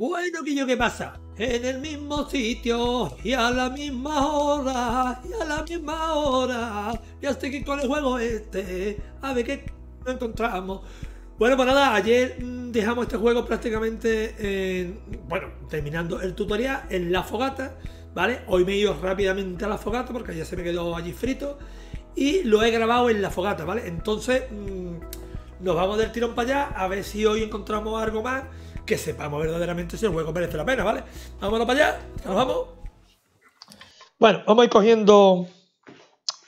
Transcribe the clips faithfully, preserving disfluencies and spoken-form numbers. Bueno, Guillo, ¿qué pasa? En el mismo sitio y a la misma hora, y a la misma hora. Ya estoy aquí con el juego este. A ver qué encontramos. Bueno, pues nada, ayer dejamos este juego prácticamente en, bueno, terminando el tutorial en la fogata, ¿vale? Hoy me he ido rápidamente a la fogata porque ya se me quedó allí frito y lo he grabado en la fogata, ¿vale? Entonces mmm, nos vamos del tirón para allá a ver si hoy encontramos algo más que sepamos verdaderamente si el juego merece la pena, ¿vale? Vámonos para allá, nos vamos. Bueno, vamos a ir cogiendo,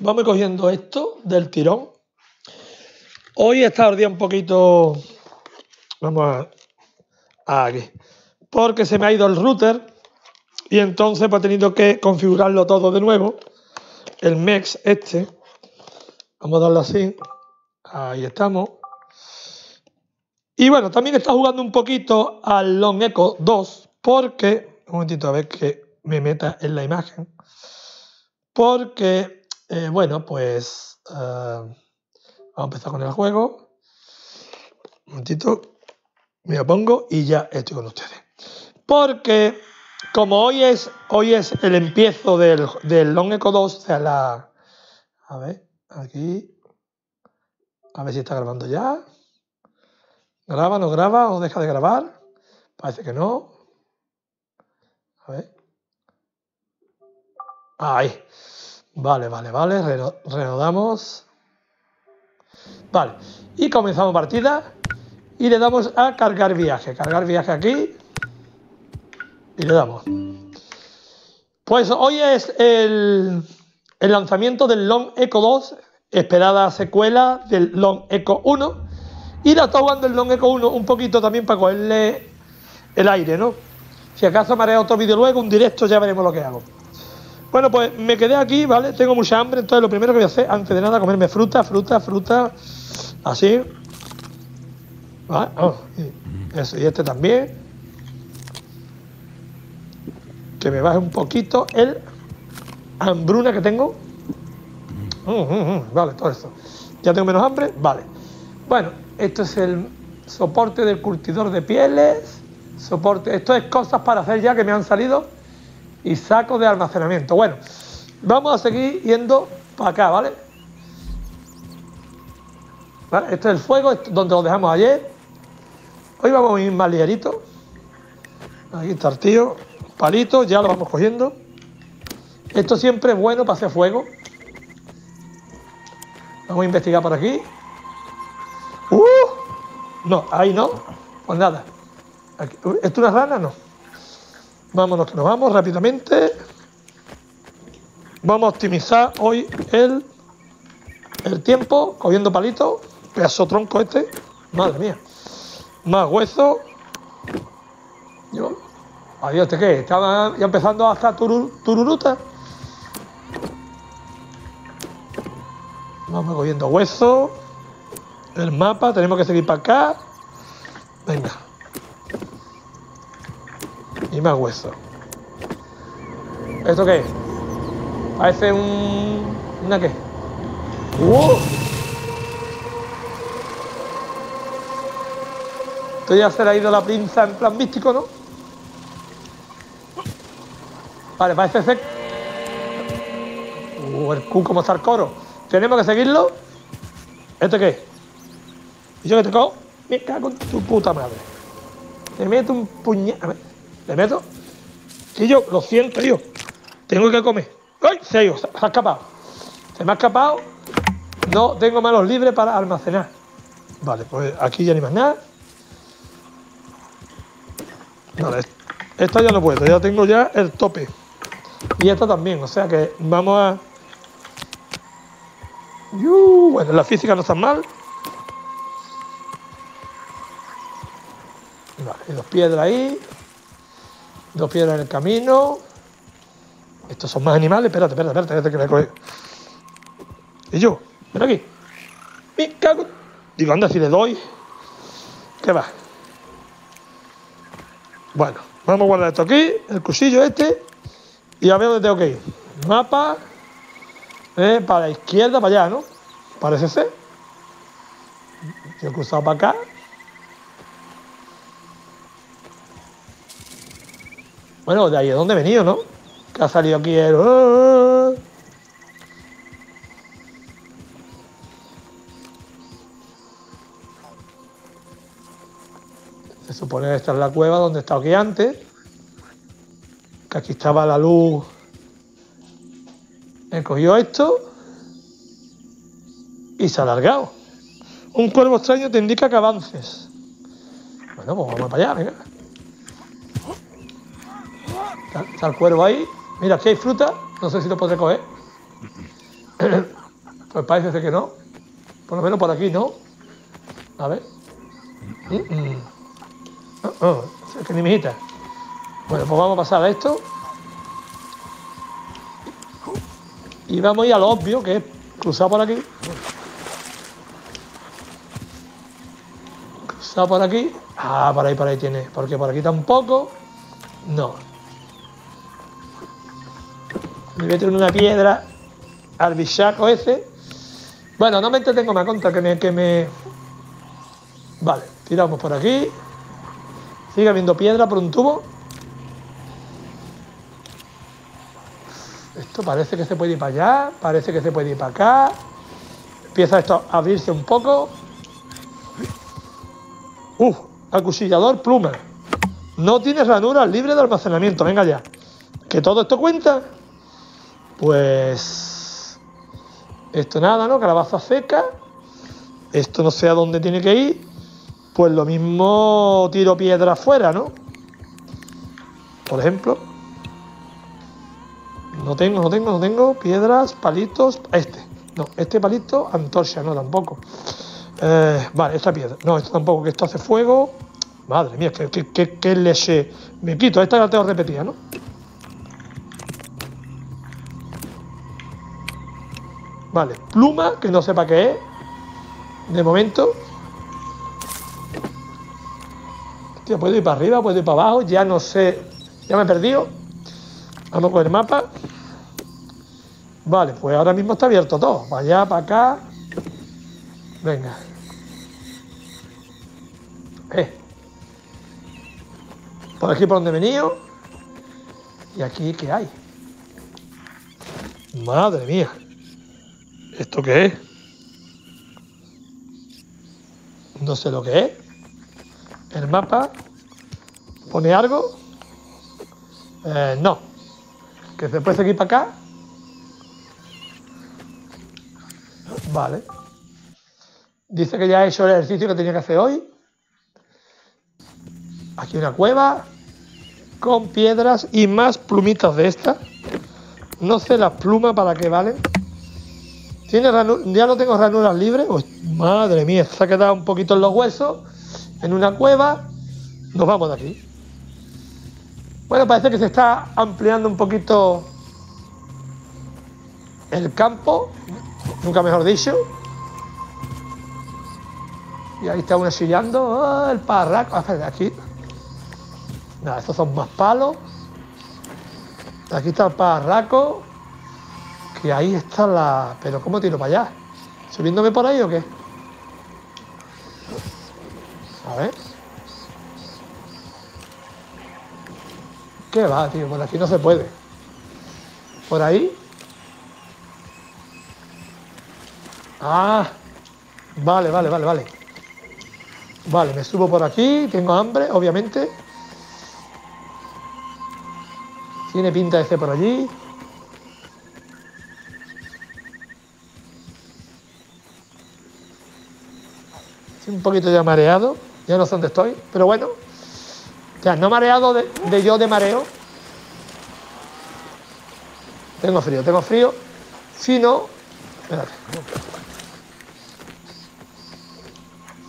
vamos a ir cogiendo esto del tirón. Hoy está el día un poquito, vamos a, a aquí, porque se me ha ido el router y entonces pues he tenido que configurarlo todo de nuevo, el mesh este, vamos a darlo así, ahí estamos. Y bueno, también está jugando un poquito al Long Echo dos, porque, un momentito a ver que me meta en la imagen, porque, eh, bueno, pues... Uh, Vamos a empezar con el juego. Un momentito. Me lo pongo y ya estoy con ustedes. Porque como hoy es, hoy es el empiezo del, del Long Echo dos, o sea, la... A ver, aquí. A ver si está grabando ya. ¿Graba, no graba o deja de grabar? Parece que no. A ver. Ahí. Vale, vale, vale. Reno, reanudamos. Vale, y comenzamos partida y le damos a cargar viaje, cargar viaje aquí y le damos. Pues hoy es el, el lanzamiento del Long Echo dos, esperada secuela del Long Echo uno, y la está jugando el Long Echo uno un poquito también para cogerle el aire, ¿no? Si acaso me haré otro vídeo luego, un directo, ya veremos lo que hago. Bueno, pues me quedé aquí, ¿vale? Tengo mucha hambre, entonces lo primero que voy a hacer, antes de nada, comerme fruta, fruta, fruta, así. ¿Vale? Oh, y, eso, y este también. Que me baje un poquito el hambruna que tengo. Mm, mm, mm, vale, todo esto. ¿Ya tengo menos hambre? Vale. Bueno, esto es el soporte del curtidor de pieles. Soporte, esto es cosas para hacer ya que me han salido. Y saco de almacenamiento. Bueno, vamos a seguir yendo para acá, ¿vale? ¿Vale? Este es el fuego, este es donde lo dejamos ayer. Hoy vamos a ir más ligerito. Aquí está el tío. Palito, ya lo vamos cogiendo. Esto siempre es bueno para hacer fuego. Vamos a investigar por aquí. ¡Uh! No, ahí no. Pues nada. Aquí. ¿Esto es una rana? No. Vámonos que nos vamos rápidamente. Vamos a optimizar hoy el, el tiempo, cogiendo palitos. Pedazo tronco este. Madre mía. Más hueso. Yo. Adiós, ¿te qué? Estaba ya empezando hasta turur, tururuta. Vamos cogiendo hueso. El mapa, tenemos que seguir para acá. Venga. Y más hueso. ¿Esto qué es? Parece un... ¿Una qué? ¡Wow! Esto ya se le ha ido la pinza en plan místico, ¿no? Vale, parece ese... ¡Uh, el Q como está el coro! ¿Tenemos que seguirlo? ¿Esto qué es? ¿Y yo que te cojo? Me cago en tu puta madre. Te meto un puñal... A ver. ¿Le meto? Sí, yo, lo siento, tío. Tengo que comer. ¡Ay! Se ha ido, se ha escapado. Se me ha escapado. No tengo manos libres para almacenar. Vale, pues aquí ya ni más nada. Vale, esta ya no puedo, ya tengo ya el tope. Y esta también, o sea que vamos a... ¡Yu! Bueno, la física no está mal. Vale, y dos piedras ahí. Dos piedras en el camino. Estos son más animales. Espérate, espérate, espérate, que me he cogido. Y yo, ven aquí. Me cago. Digo, anda, si le doy. ¿Qué va? Bueno, vamos a guardar esto aquí, el cuchillo este. Y a ver dónde tengo que ir. Mapa. Eh, para la izquierda, para allá, ¿no? Parece ser. Yo he cruzado para acá. Bueno, de ahí es donde he venido, ¿no? Que ha salido aquí el... Se supone que esta es la cueva donde he estado aquí antes. Que aquí estaba la luz. He cogido esto y se ha alargado. Un cuervo extraño te indica que avances. Bueno, pues vamos para allá, venga. Está, está el cuervo ahí. Mira, aquí hay fruta. No sé si lo podré coger. Pues parece que no. Por lo menos por aquí, ¿no? A ver. Mm -mm. Oh, oh. Es que ni mijita. Bueno, pues vamos a pasar a esto. Y vamos a ir a lo obvio, que es cruzar por aquí. Cruzar por aquí. Ah, por ahí, por ahí tiene. Porque por aquí tampoco. No. Me voy a tirar una piedra al bichaco ese. Bueno, no me entretengo más contra que me, que me... Vale, tiramos por aquí. Sigue habiendo piedra por un tubo. Esto parece que se puede ir para allá, parece que se puede ir para acá. Empieza esto a abrirse un poco. Uf, acuchillador pluma. No tienes ranuras, libre de almacenamiento. Venga ya. ¿Que todo esto cuenta? Pues... esto nada, ¿no? Calabaza seca. Esto no sé a dónde tiene que ir. Pues lo mismo tiro piedra afuera, ¿no? Por ejemplo. No tengo, no tengo, no tengo. Piedras, palitos... Este. No, este palito, antorcha, no, tampoco. Eh, vale, esta piedra. No, esto tampoco, que esto hace fuego. Madre mía, que, que, que, que leche. Me quito, esta la tengo repetida, ¿no? Vale, pluma, que no sepa qué es. De momento... Hostia, puedo ir para arriba, puedo ir para abajo, ya no sé, ya me he perdido. Vamos con el mapa. Vale, pues ahora mismo está abierto todo, para allá, para acá. Venga. Eh. Por aquí por donde he venido. Y aquí, ¿qué hay? Madre mía. ¿Esto qué es? No sé lo que es. El mapa pone algo. Eh, no. Que se puede seguir para acá. Vale. Dice que ya he hecho el ejercicio que tenía que hacer hoy. Aquí una cueva con piedras y más plumitas de estas. No sé las plumas para qué valen. ¿Tiene ranura? Ya no tengo ranuras libres. Uy, madre mía, se ha quedado un poquito en los huesos. En una cueva, nos vamos de aquí. Bueno, parece que se está ampliando un poquito el campo, nunca mejor dicho. Y ahí está uno chillando, oh, el parraco, aquí. Nada, estos son más palos. Aquí está el parraco, que ahí está la... Pero ¿cómo tiro para allá? ¿Subiéndome por ahí o qué? A ver. ¿Qué va, tío? Por aquí no se puede. ¿Por ahí? Ah. Vale, vale, vale, vale. Vale, me subo por aquí. Tengo hambre, obviamente. Tiene pinta ese por allí. Estoy un poquito ya mareado. Ya no sé dónde estoy, pero bueno. O sea, no mareado de, de yo de mareo. Tengo frío, tengo frío. Si no... Espérate.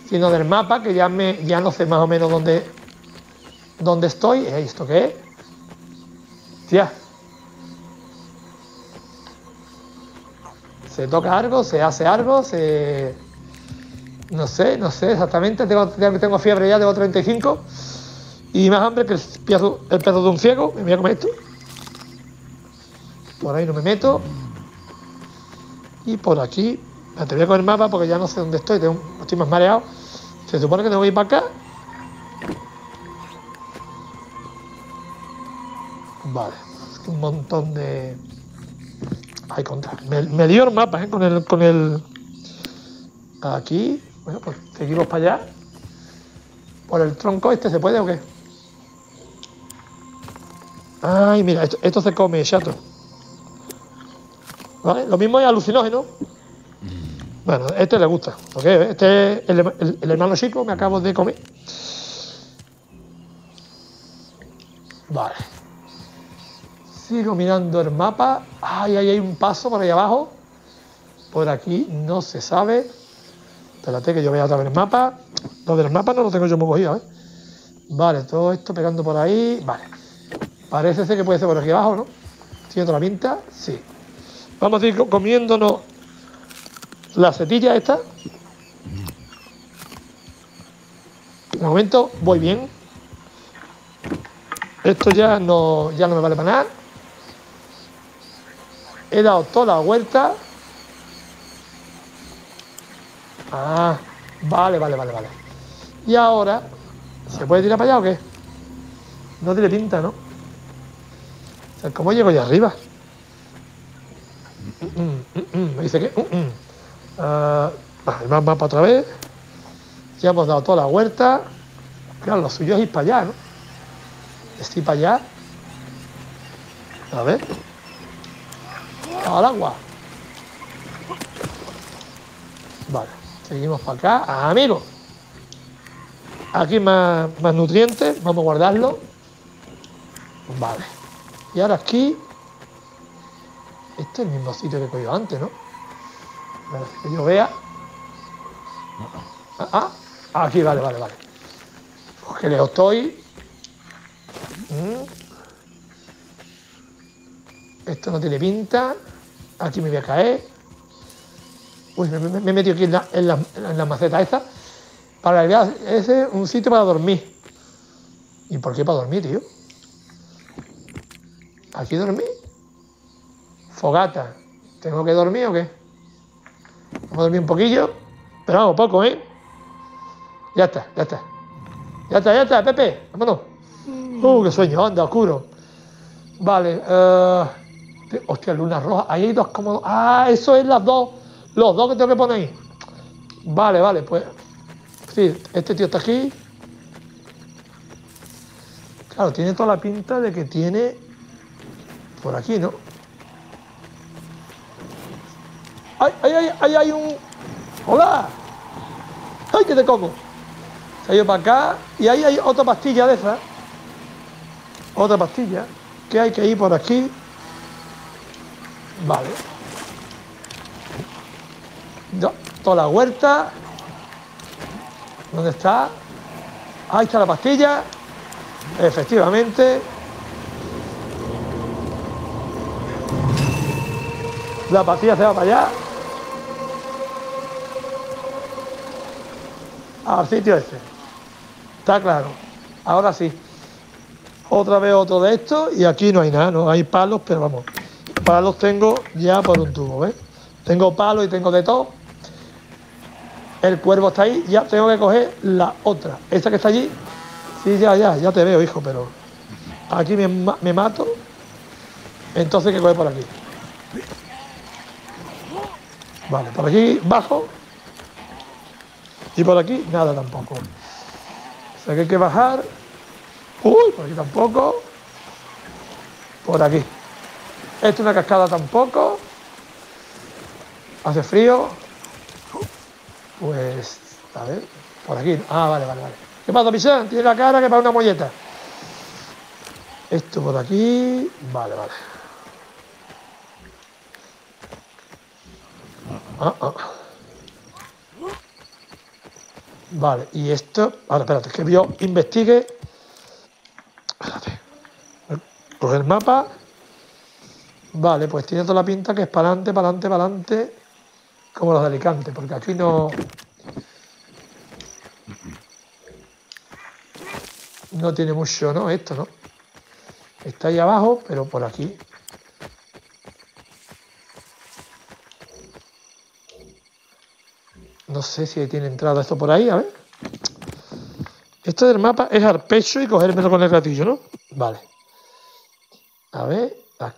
Si no del mapa, que ya, me, ya no sé más o menos dónde, dónde estoy. ¿Esto qué es? Tía. Se toca algo, se hace algo, se... No sé, no sé exactamente. Tengo, tengo fiebre ya, tengo treinta y cinco. Y más hambre que el, piezo, el perro de un ciego. Me voy a comer esto. Por ahí no me meto. Y por aquí. Me voy a coger el mapa porque ya no sé dónde estoy. Tengo, estoy más mareado. Se supone que tengo que ir para acá. Vale, un montón de... Hay contra. Me, me dio los mapas, ¿eh? Con el... Con el... Aquí, bueno, pues seguimos para allá. ¿Por el tronco este se puede o qué? Ay, mira, esto, esto se come, chato. ¿Vale? Lo mismo es alucinógeno. Bueno, a este le gusta. Okay, este es el, el, el hermano chico, me acabo de comer. Vale. Sigo mirando el mapa. Ay, ahí hay un paso por ahí abajo. Por aquí no se sabe. Espérate que yo vea otra vez el mapa. Lo de los mapas no lo tengo yo muy cogido, ¿eh? Vale, todo esto pegando por ahí. Vale. Parece ser que puede ser por aquí abajo, ¿no? ¿Tiene otra pinta? Sí. Vamos a ir comiéndonos la setilla esta. De momento voy bien. Esto ya no, ya no me vale para nada. He dado toda la vuelta. Ah, vale, vale, vale, vale. Y ahora, ¿se puede tirar para allá o qué? No tiene pinta, ¿no? O sea, ¿cómo llego allá arriba? Mm, mm, mm, mm. Me dice que... Mm, mm. Uh, vale, más mapa otra vez. Ya hemos dado toda la vuelta. Claro, lo suyo es ir para allá, ¿no? Es ir para allá. A ver. Al agua. Vale. Seguimos para acá. ¡Ah, amigo! Aquí más, más nutrientes. Vamos a guardarlo. Vale. Y ahora aquí... Este es el mismo sitio que he cogido antes, ¿no? Vale, que yo vea... Ah, ah, aquí, vale, vale, vale. Pues que leo estoy... Esto no tiene pinta. Aquí me voy a caer. Uy, me, me, me he metido aquí en la, en la, en la maceta esta. Para la idea, ese es un sitio para dormir. ¿Y por qué para dormir, tío? ¿Aquí dormí? Fogata. ¿Tengo que dormir o qué? Vamos a dormir un poquillo. Pero vamos, poco, ¿eh? Ya está, ya está. Ya está, ya está, Pepe. Vámonos. Uh, qué sueño, anda, oscuro. Vale. Uh... Hostia, luna roja. Ahí hay dos cómodos. Ah, eso es las dos. Los dos que tengo que poner ahí. Vale, vale, pues... Sí, este tío está aquí. Claro, tiene toda la pinta de que tiene... Por aquí, ¿no? ¡Ay, ay, ay! ¡Ay, hay un... ¡Hola! ¡Ay, que te como! Se ha ido para acá. Y ahí hay otra pastilla de esa. Otra pastilla. Que hay que ir por aquí. Vale. Toda la huerta. ¿Dónde está? Ahí está la pastilla. Efectivamente. La pastilla se va para allá. Al sitio este. Está claro. Ahora sí. Otra vez otro de estos. Y aquí no hay nada, no hay palos, pero vamos. Palos tengo ya por un tubo, ¿ves? Tengo palos y tengo de todo. El cuervo está ahí, ya tengo que coger la otra. Esa que está allí, sí, ya, ya, ya te veo, hijo, pero aquí me, me mato, entonces hay que coger por aquí. Vale, por aquí bajo, y por aquí nada tampoco. O sea que hay que bajar, uy, por aquí tampoco, por aquí. Esto es una cascada tampoco, hace frío. Pues, a ver, por aquí. Ah, vale, vale, vale. ¿Qué pasa, Pichán? Tiene la cara que para una molleta. Esto por aquí. Vale, vale. Ah, ah. Vale, y esto... Ahora, espérate, que yo investigue. Espérate. Coge el mapa. Vale, pues tiene toda la pinta que es para adelante, para adelante, para adelante... Como los de Alicante, porque aquí no... No tiene mucho, ¿no? Esto, ¿no? Está ahí abajo, pero por aquí. No sé si tiene entrada esto por ahí, a ver. Esto del mapa es al pecho y cogérmelo con el gatillo, ¿no? Vale.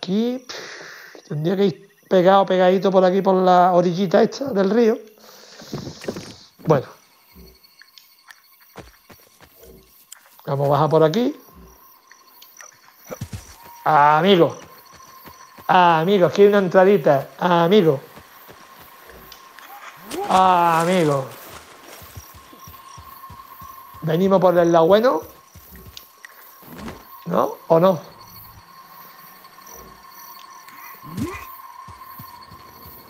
aquí pff, tendría que ir pegado, pegadito por aquí, por la orillita esta del río. Bueno. Vamos a bajar por aquí. Amigo. Amigo, aquí hay una entradita. Amigo. Amigo. Venimos por el lado bueno. ¿No? ¿O no?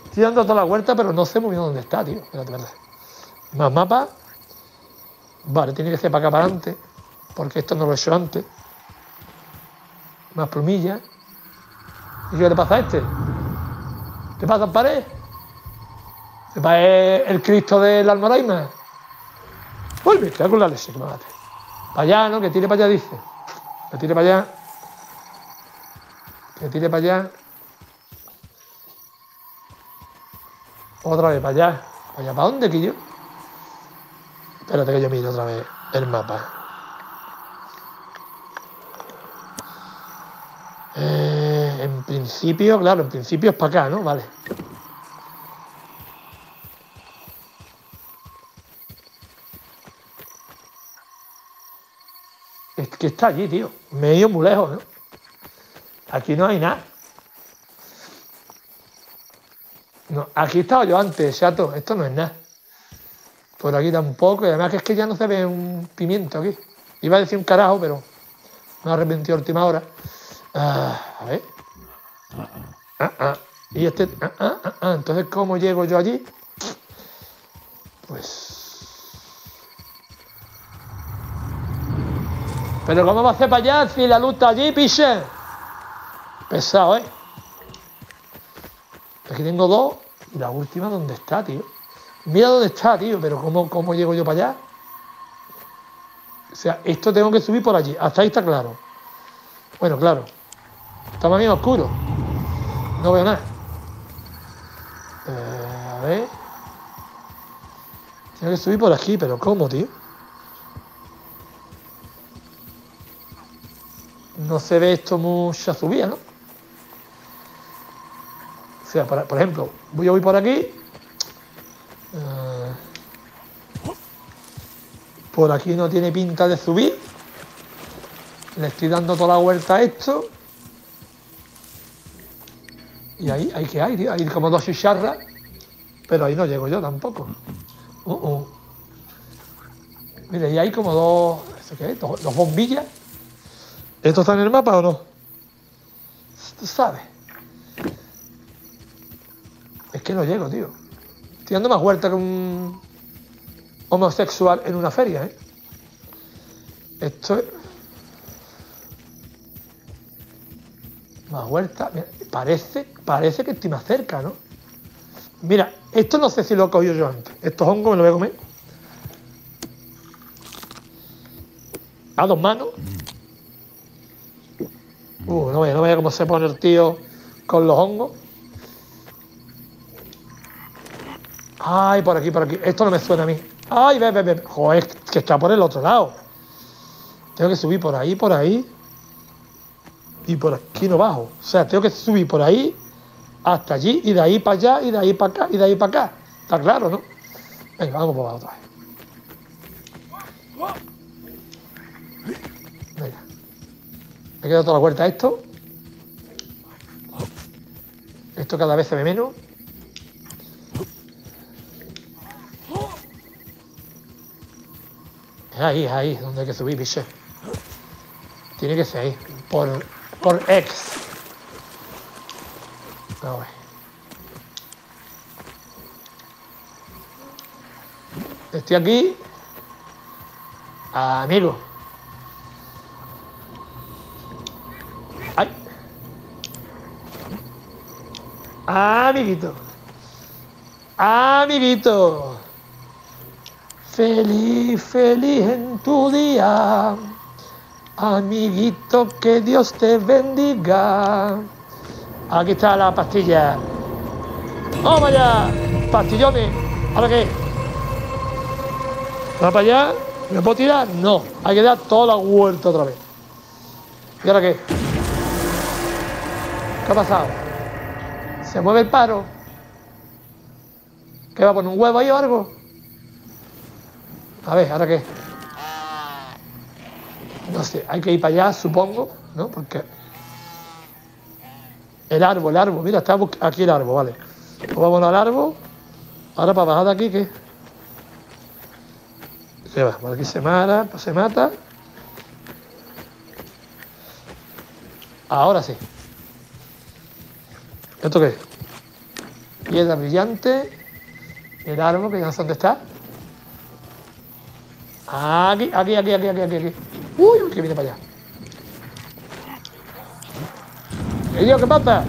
Estoy dando toda la vuelta, pero no sé muy bien dónde está, tío. Espérate, espérate. Más mapa. Vale, tiene que ser para acá, para adelante. Porque esto no lo he hecho antes. Más plumillas. ¿Y qué le pasa a este? ¿Qué pasa, pared? ¿Se va el Cristo de la Almoraima? Uy, me queda con la leche, que me mate. Para allá, ¿no? Que tire para allá, dice. Que tire para allá. Que tire para allá. Otra vez para allá. ¿Para allá para dónde, Quillo? Espérate que yo miro otra vez el mapa. Eh, en principio, claro, en principio es para acá, ¿no? Vale. Es que está allí, tío. Me he ido muy lejos, ¿no? Aquí no hay nada. No, aquí estaba yo antes, chato. Esto no es nada. Por aquí tampoco. Y además que es que ya no se ve un pimiento aquí. Iba a decir un carajo, pero me arrepentí a última hora. Ah, a ver. Ah, ah. Y este. Ah, ah, ah, ah. Entonces, ¿cómo llego yo allí? Pues. Pero, ¿cómo va a hacer para allá si la luz está allí, piche? Pesado, ¿eh? Aquí tengo dos. Y la última, ¿dónde está, tío? Mira dónde está, tío. Pero, ¿cómo, cómo llego yo para allá? O sea, esto tengo que subir por allí. Hasta ahí está claro. Bueno, claro. Estamos bien oscuro. No veo nada. Eh, a ver. Tengo que subir por aquí, pero ¿cómo, tío? No se ve esto mucha subida, ¿no? O sea, para, por ejemplo, voy a ir por aquí. Eh, por aquí no tiene pinta de subir. Le estoy dando toda la vuelta a esto. Y ahí, ahí que hay, tío. Hay como dos chicharras. Pero ahí no llego yo tampoco. Uh -uh. Mire, y hay como dos. ¿Eso qué es? Dos, dos bombillas. ¿Esto está en el mapa o no? Tú sabes. Es que no llego, tío. Estoy dando más vuelta que un homosexual en una feria, ¿eh? Esto es. Más vuelta, mira, parece, parece que estoy más cerca, ¿no? Mira, esto no sé si lo he cogido yo antes. Estos hongos me los voy a comer. A dos manos. Uh, no vea, no vea cómo se pone el tío con los hongos. Ay, por aquí, por aquí. Esto no me suena a mí. Ay, ve, ve, ve. Joder, que está por el otro lado. Tengo que subir por ahí, por ahí. Y por aquí no bajo. O sea, tengo que subir por ahí hasta allí y de ahí para allá y de ahí para acá y de ahí para acá. Está claro, ¿no? Venga, vamos por abajo otra vez. Venga. Me he quedado toda la vuelta a esto. Esto cada vez se ve menos. Es ahí, es ahí donde hay que subir, biche. Tiene que ser ahí. Por... Por X. A ver. Estoy aquí. Amigo. Ay. Amiguito. Amiguito. Feliz, feliz en tu día. Amiguito, que Dios te bendiga. Aquí está la pastilla. ¡Vamos para allá! ¡Pastillones! ¿Ahora qué? ¿Va para allá? ¿Me puedo tirar? No. Hay que dar toda la vuelta otra vez. ¿Y ahora qué? ¿Qué ha pasado? ¿Se mueve el paro? ¿Qué va a poner un huevo ahí o algo? A ver, ¿ahora qué? No sé, hay que ir para allá, supongo, ¿no? Porque el árbol, el árbol, mira, está aquí el árbol, vale. Pues vámonos al árbol. Ahora para bajar de aquí, ¿qué? Se va, por aquí se mata, se mata. Ahora sí. ¿Esto qué es? Piedra brillante. El árbol, que ya no sé dónde está. Aquí, aquí, aquí, aquí, aquí, aquí. Uy, que viene para allá. ¿Y yo qué pasa?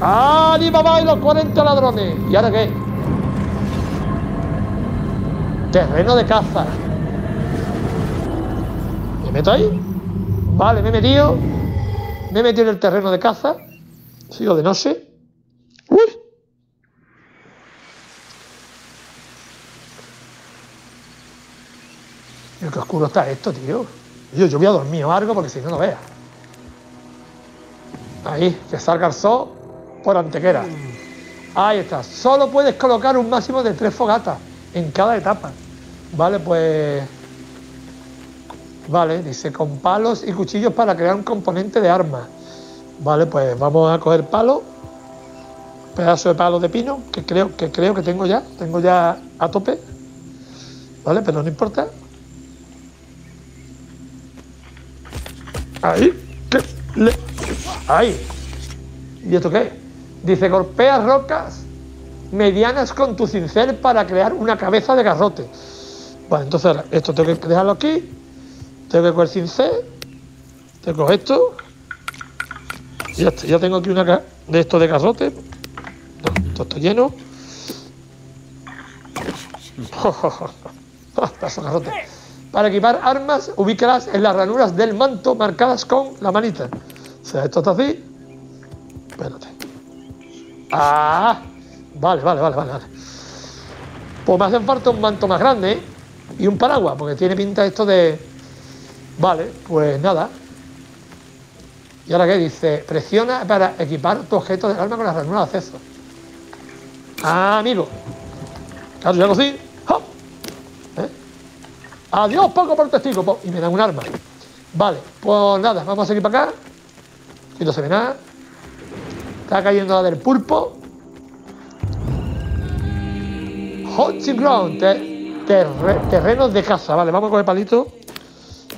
¡Ah, ni mamá y los cuarenta ladrones! ¿Y ahora qué? Terreno de caza. ¿Me meto ahí? Vale, me he metido. Me he metido en el terreno de caza. Sigo de noche. ¡Uy! Mira qué oscuro está esto, tío. Yo, yo voy a dormir o algo porque si no, no veas. Ahí, que salga el sol por antequera. Ahí está. Solo puedes colocar un máximo de tres fogatas en cada etapa. Vale, pues... Vale, dice, con palos y cuchillos para crear un componente de arma. Vale, pues vamos a coger palo. Pedazo de palo de pino, que creo que, creo que tengo ya. Tengo ya a tope. Vale, pero no importa. Ahí. ¿Qué? Le... Ahí. ¿Y esto qué? Dice, golpea rocas medianas con tu cincel para crear una cabeza de garrote. Vale, entonces esto tengo que dejarlo aquí. Tengo que coger el cincel. Tengo que coger esto. Ya, ya tengo aquí una de esto de garrote. No, esto está lleno. Paso garrote. Para equipar armas, ubícalas en las ranuras del manto marcadas con la manita. O sea, esto está así. Espérate. ¡Ah! Vale, vale, vale, vale. Pues me hacen falta un manto más grande, ¿eh? Y un paraguas, porque tiene pinta esto de... Vale, pues nada. ¿Y ahora qué? Dice, presiona para equipar tu objeto del arma con las ranuras de acceso. ¡Ah, amigo! Claro, yo hago así. ¡Ja! ¿Eh? ¡Adiós, poco por testigo! Po. Y me dan un arma. Vale, pues nada, vamos a seguir para acá. Y no se ve nada. Está cayendo la del pulpo. Hot ground. Ter, ter, terrenos de caza. Vale, vamos a coger palito.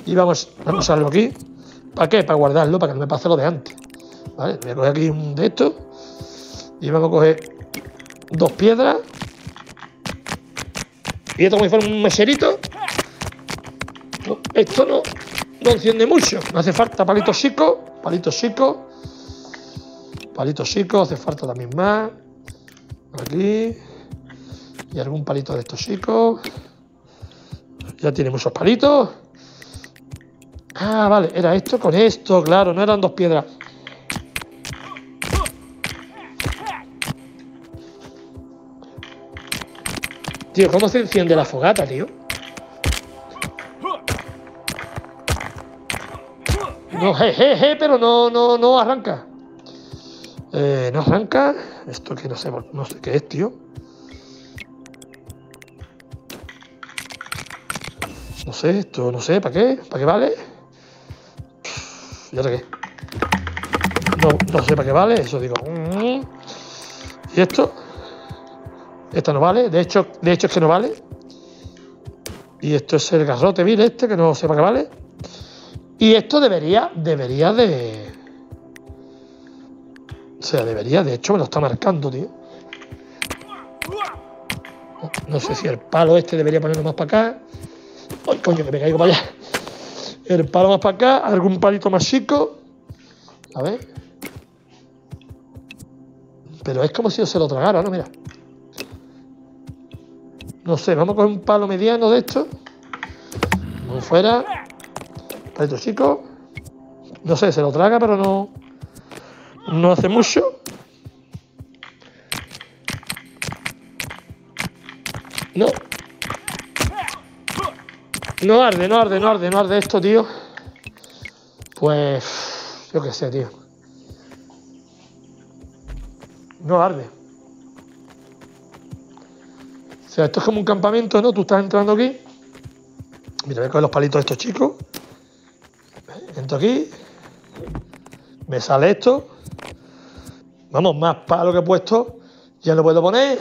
Y vamos, vamos a usarlo aquí. ¿Para qué? Para guardarlo, para que no me pase lo de antes. Vale, voy a coger aquí un de estos. Y vamos a coger dos piedras. Y esto como si fuera un meserito. No, esto no, no enciende mucho. Me hace falta palito chico. Palito chico. Palito chico, hace falta también más. Por aquí. Y algún palito de estos chicos. Ya tiene muchos palitos. Ah, vale, era esto con esto, claro, no eran dos piedras. Tío, ¿cómo se enciende la fogata, tío? No, jejeje, je, je, pero no, no, no arranca. Eh, no arranca. Esto que no sé, no sé qué es, tío. No sé, esto no sé, ¿para qué? ¿Para qué vale? ¿Y ahora qué? No, no sé para qué vale, eso digo. ¿Y esto? Esta no vale, de hecho, de hecho es que no vale. Y esto es el garrote vil este, que no sé para qué vale. Y esto debería, debería de... O sea, debería, de hecho me lo está marcando, tío. No, no sé si el palo este debería ponerlo más para acá. ¡Ay, coño, que me caigo para allá! El palo más para acá, algún palito más chico. A ver. Pero es como si yo se lo tragara, ¿no? Mira. No sé, vamos a coger un palo mediano de esto. Como fuera. Palito chico. No sé, se lo traga, pero no... No hace mucho. No. No arde, no arde, no arde, no arde esto, tío. Pues... Yo qué sé, tío. no arde. O sea, esto es como un campamento, ¿no? Tú estás entrando aquí. Mira, voy a coger los palitos de estos chicos. Entro aquí. Me sale esto. Vamos, más palo que he puesto. Ya lo puedo poner.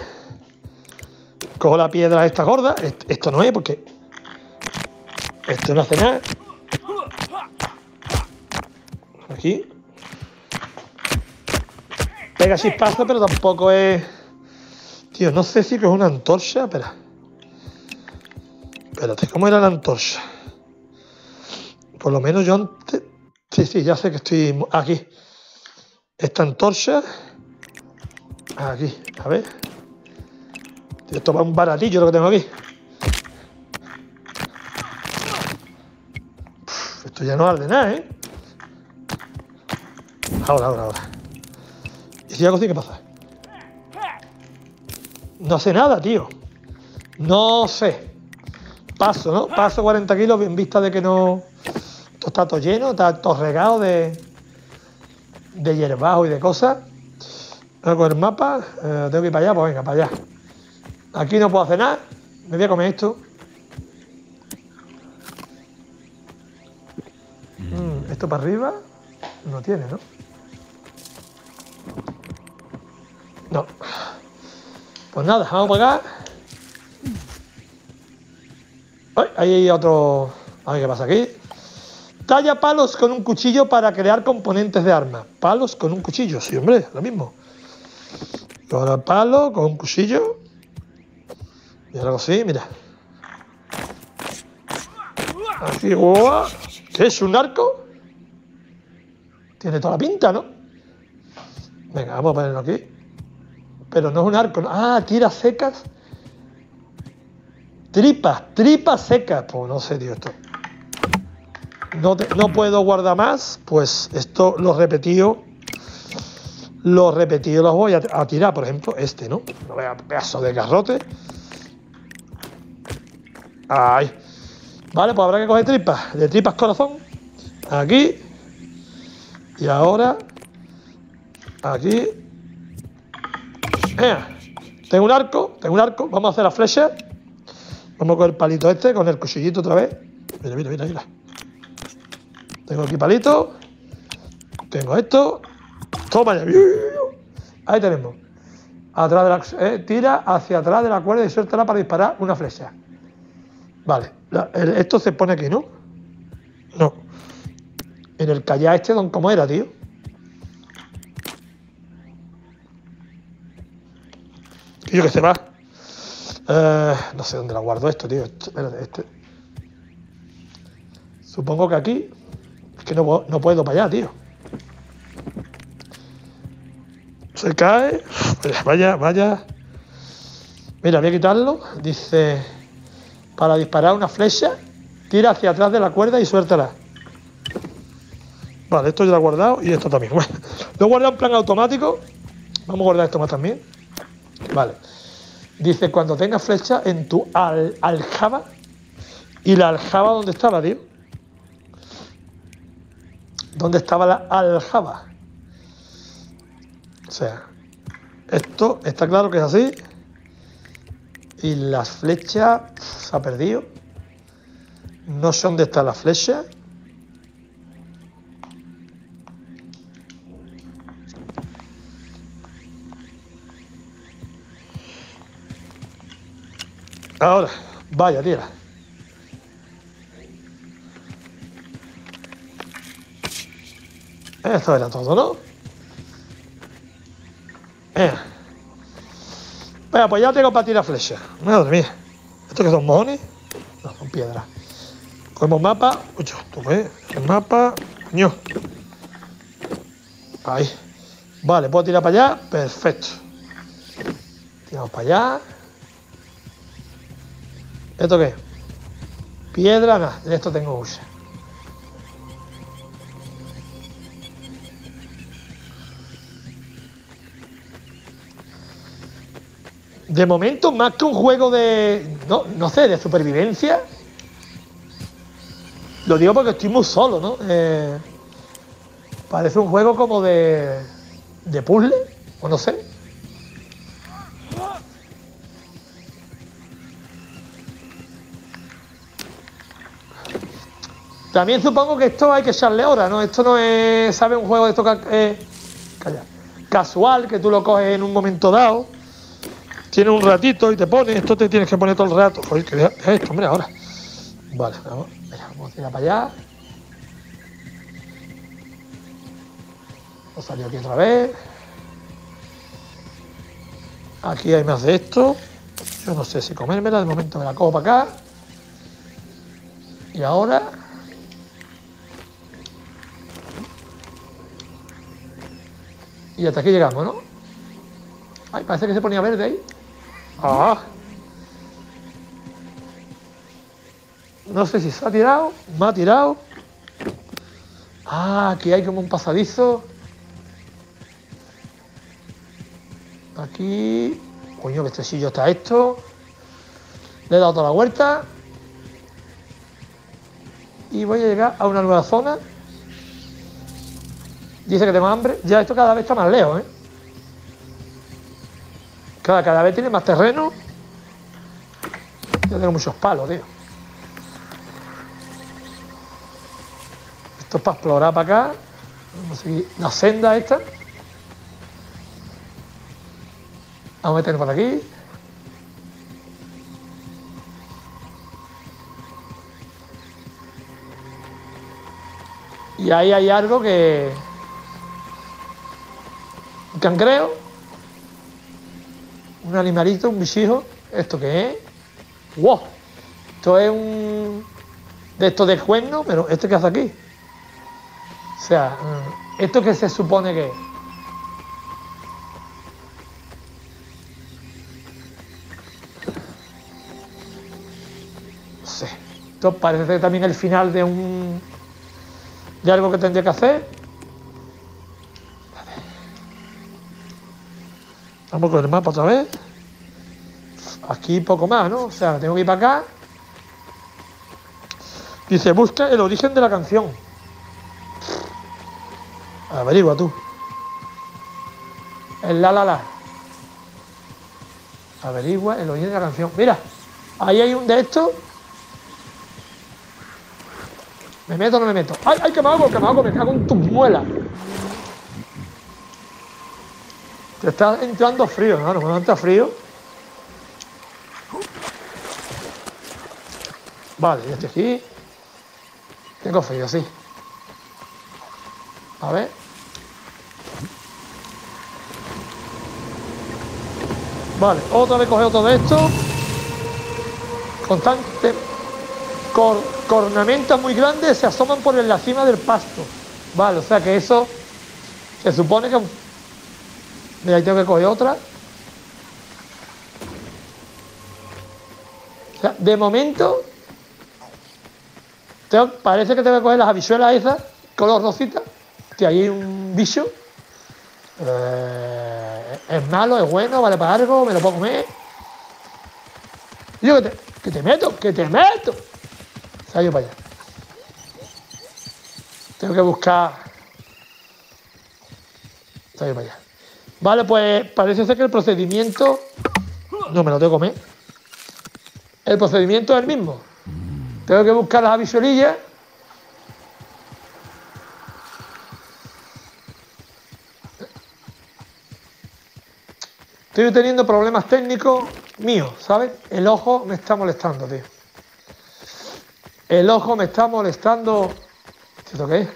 Cojo la piedra esta gorda. Esto no es porque... esto no hace nada. Aquí. Pega chispazo, pero tampoco es... Tío, no sé si es una antorcha. Espera. Espérate, ¿cómo era la antorcha? Por lo menos yo antes... Sí, sí, ya sé que estoy... Aquí. Esta antorcha... Aquí, a ver... Esto va un baratillo lo que tengo aquí. Uf, esto ya no arde nada, ¿eh? Ahora, ahora, ahora. ¿Y si hago así, qué pasa? No sé nada, tío. No sé. Paso, ¿no? Paso cuarenta kilos en vista de que no... Esto está todo lleno, está todo regado de... de hierbajo y de cosas. Voy con el mapa. Eh, tengo que ir para allá, pues venga, para allá. Aquí no puedo hacer nada. Me voy a comer esto. Mm, esto para arriba no tiene, ¿no? No. Pues nada, vamos para acá. Ay, ahí hay otro... A ver qué pasa aquí. Talla palos con un cuchillo para crear componentes de armas. Palos con un cuchillo, sí, hombre, lo mismo. Ahora palo con un cuchillo. Y algo así, mira. Así, guau. ¿Qué es? ¿Un arco? Tiene toda la pinta, ¿no? Venga, vamos a ponerlo aquí. Pero no es un arco, ¿no? Ah, tiras secas. Tripas, tripas secas. Pues no sé, tío, esto. No, te, no puedo guardar más. Pues esto lo repetido. Lo repetido los voy a, a tirar, por ejemplo, este, ¿no? No vea pedazo de garrote. Ay. Vale, pues habrá que coger tripas. De tripas corazón. Aquí. Y ahora. Aquí. Ea. Tengo un arco. Tengo un arco. Vamos a hacer la flecha. Vamos con el palito este. Con el cuchillito otra vez. Mira, mira, mira, mira. Tengo aquí palito. Tengo esto. Toma ya. Ahí tenemos. Atrás de la, eh, tira hacia atrás de la cuerda y suéltala para disparar una flecha. Vale, la, el, esto se pone aquí, ¿no? No. En el callá este, don, ¿cómo era, tío? Yo que se va. Eh, no sé dónde la guardo esto, tío. Espérate, este. Supongo que aquí. Es que no, no puedo para allá, tío. Se cae. Vaya, vaya. Mira, voy a quitarlo. Dice... Para disparar una flecha, tira hacia atrás de la cuerda y suéltala. Vale, esto ya lo he guardado y esto también. Bueno, lo he guardado en plan automático. Vamos a guardar esto más también. Vale. Dice, cuando tengas flecha en tu al aljaba. ¿Y la aljaba dónde estaba, tío? ¿Dónde estaba la aljaba? O sea, esto está claro que es así. Y las flechas se ha perdido. No sé dónde está la flecha. Ahora, vaya, tira. Esto era todo, ¿no? Venga. Venga, pues ya tengo para tirar flecha. Madre mía. ¿Estos que son mojones? No, son piedras. Cogemos mapa. Uy, tú ves. El mapa. Coño. Ahí. Vale, puedo tirar para allá. Perfecto. Tiramos para allá. ¿Esto qué? Piedra, nada. De esto tengo usa. De momento, más que un juego de... No, no sé, de supervivencia. Lo digo porque estoy muy solo, ¿no? Eh, parece un juego como de... De puzzle, o no sé. También supongo que esto hay que echarle horas, ¿no? Esto no es, ¿sabes? Un juego de esto eh, calla, casual, que tú lo coges en un momento dado, tienes un ratito y te pones, esto te tienes que poner todo el rato. Joder, que deja esto, mira ahora. Vale, vamos, mira, vamos a tirar para allá. Vamos a salir aquí otra vez. Aquí hay más de esto. Yo no sé si comérmela, de momento me la cojo para acá. Y ahora... Y hasta aquí llegamos, ¿no? Ay, parece que se ponía verde ahí. ¡Ah! No sé si se ha tirado, me ha tirado. Ah, aquí hay como un pasadizo. Aquí... Coño, qué estresillo está esto. Le he dado toda la vuelta. Y voy a llegar a una nueva zona. Dice que tengo hambre. Ya esto cada vez está más lejos, ¿eh? Cada, cada vez tiene más terreno. Yo tengo muchos palos, tío. Esto es para explorar para acá. Vamos a seguir la senda esta. Vamos a meter por aquí. Y ahí hay algo que... Un cangreo. Un animalito, un bichijo. ¿Esto qué es? ¡Wow! Esto es un... De esto de cuerno, pero ¿esto qué hace aquí? O sea, ¿esto qué se supone que es? Esto parece también el final de un... de algo que tendría que hacer. Vamos con el mapa otra vez. Aquí poco más, ¿no? O sea, tengo que ir para acá. Dice, busca el origen de la canción. Averigua tú. El la la la. Averigua el origen de la canción. Mira, ahí hay un de estos. ¿Me meto o no me meto? ¡Ay, ay, que me hago, que me hago! ¡Me cago en tus muelas! Te está entrando frío, hermano. Cuando entra frío... Vale, ya estoy aquí. Tengo frío, sí. A ver... Vale, otra vez coger todo esto. Constante... Cor... Cornamentas muy grandes se asoman por la cima del pasto. Vale, o sea que eso se supone que... Mira, ahí tengo que coger otra. O sea, de momento... Tengo, parece que tengo que coger las habichuelas esas, color rosita. Que ahí hay un bicho. Eh, es malo, es bueno, vale para algo, me lo puedo comer. Y yo que te, que te meto, que te meto. Yo para allá. Tengo que buscar. Está yo para allá. Vale, pues parece ser que el procedimiento. No me lo tengo que comer. El procedimiento es el mismo. Tengo que buscar las habichuelillas. Estoy teniendo problemas técnicos míos, ¿sabes? El ojo me está molestando, tío. El ojo me está molestando. ¿Esto qué es?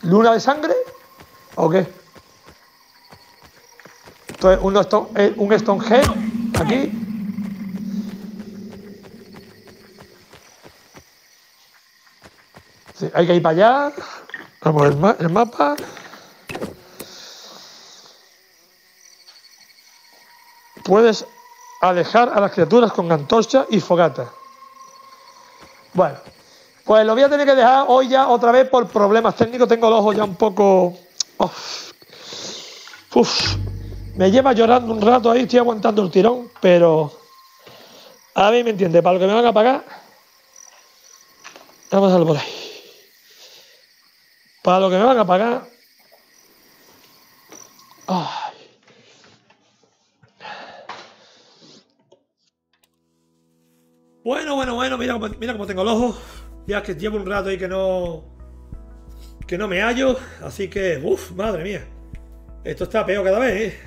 ¿Luna de sangre? ¿O qué? Esto es un, un Stonehenge aquí. Sí, hay que ir para allá. Vamos a ver el, ma el mapa. Puedes alejar a las criaturas con antorcha y fogata. Bueno, pues lo voy a tener que dejar hoy ya otra vez por problemas técnicos. Tengo el ojo ya un poco... Oh. Uf. Me lleva llorando un rato ahí, estoy aguantando el tirón, pero... A mí me entiende, para lo que me van a pagar... Vamos a darle por ahí. Para lo que me van a pagar... Oh. Bueno, bueno, bueno, mira, mira cómo tengo el ojo. Ya es que llevo un rato ahí que no... Que no me hallo. Así que... Uf, madre mía. Esto está peor cada vez, ¿eh?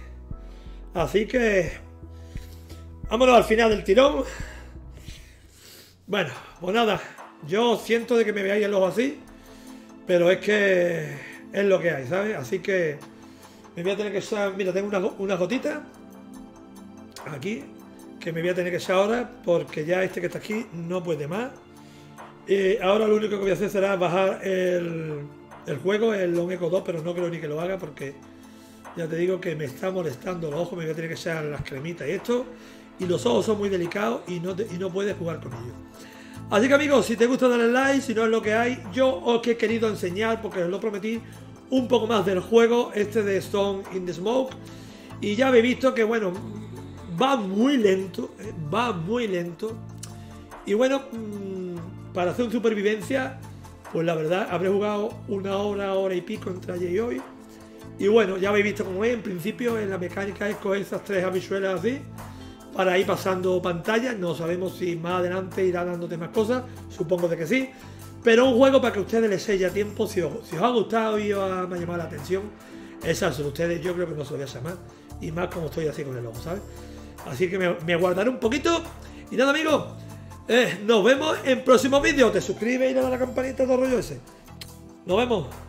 Así que... Vámonos al final del tirón. Bueno, pues nada. Yo siento de que me veáis el ojo así. Pero es que... Es lo que hay, ¿sabes? Así que... Me voy a tener que echar... Mira, tengo una, una gotita. Aquí. Que me voy a tener que echar ahora. Porque ya este que está aquí no puede más. Eh, ahora lo único que voy a hacer será bajar el, el juego, el Long Echo dos, pero no creo ni que lo haga porque ya te digo que me está molestando los ojos, me voy a tener que echar las cremitas y esto, y los ojos son muy delicados y no, te, y no puedes jugar con ellos. Así que amigos, si te gusta dale like, si no es lo que hay, yo os he querido enseñar, porque os lo prometí, un poco más del juego, este de Song in the Smoke, y ya habéis visto que bueno, va muy lento, eh, va muy lento, y bueno... Mmm, para hacer un supervivencia, pues la verdad, habré jugado una hora, hora y pico entre ayer y hoy. Y bueno, ya habéis visto cómo es. En principio, en la mecánica es coger esas tres habichuelas así, para ir pasando pantalla. No sabemos si más adelante irá dándote más cosas. Supongo de que sí. Pero un juego para que ustedes les selle a tiempo. Si os, si os ha gustado y os ha llamado la atención, esas son ustedes. Yo creo que no se lo voy a llamar. Y más como estoy así con el ojo, ¿sabes? Así que me, me guardaré un poquito. Y nada, amigos. Eh, nos vemos en próximos vídeos. Te suscribes y le das a la campanita, todo el rollo ese. Nos vemos.